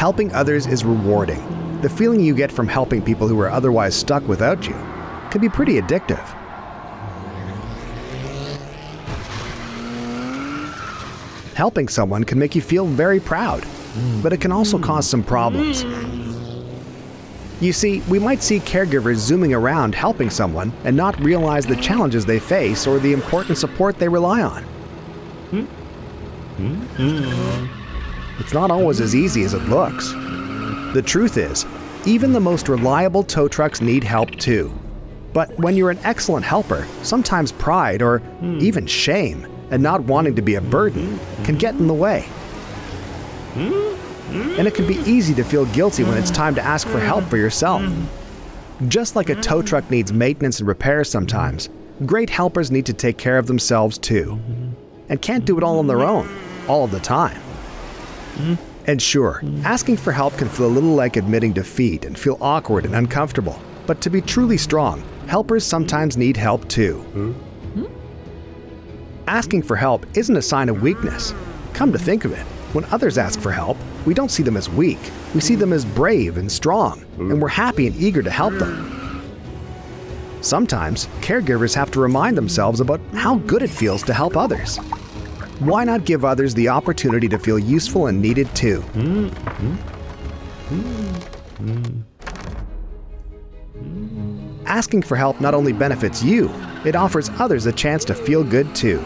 helping others is rewarding. The feeling you get from helping people who are otherwise stuck without you can be pretty addictive. Helping someone can make you feel very proud, but it can also cause some problems. You see, we might see caregivers zooming around helping someone and not realize the challenges they face or the important support they rely on. It's not always as easy as it looks. The truth is, even the most reliable tow trucks need help too. But when you're an excellent helper, sometimes pride or even shame and not wanting to be a burden can get in the way. And it can be easy to feel guilty when it's time to ask for help for yourself. Just like a tow truck needs maintenance and repairs sometimes, great helpers need to take care of themselves too, and can't do it all on their own, all of the time. And sure, asking for help can feel a little like admitting defeat and feel awkward and uncomfortable. But to be truly strong, helpers sometimes need help too. Asking for help isn't a sign of weakness. Come to think of it, when others ask for help, we don't see them as weak. We see them as brave and strong, and we're happy and eager to help them. Sometimes, caregivers have to remind themselves about how good it feels to help others. Why not give others the opportunity to feel useful and needed too? Asking for help not only benefits you, it offers others a chance to feel good too.